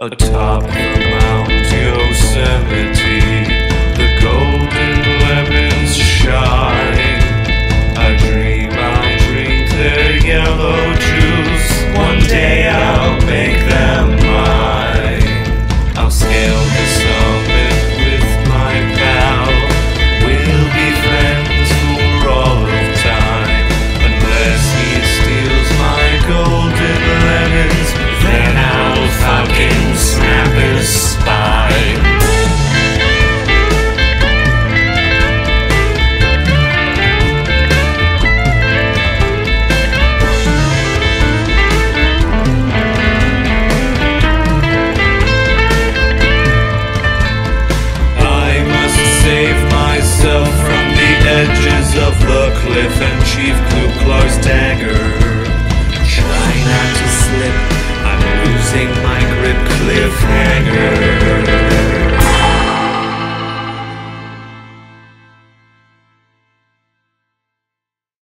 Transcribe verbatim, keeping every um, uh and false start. atop the Mount Yosemite.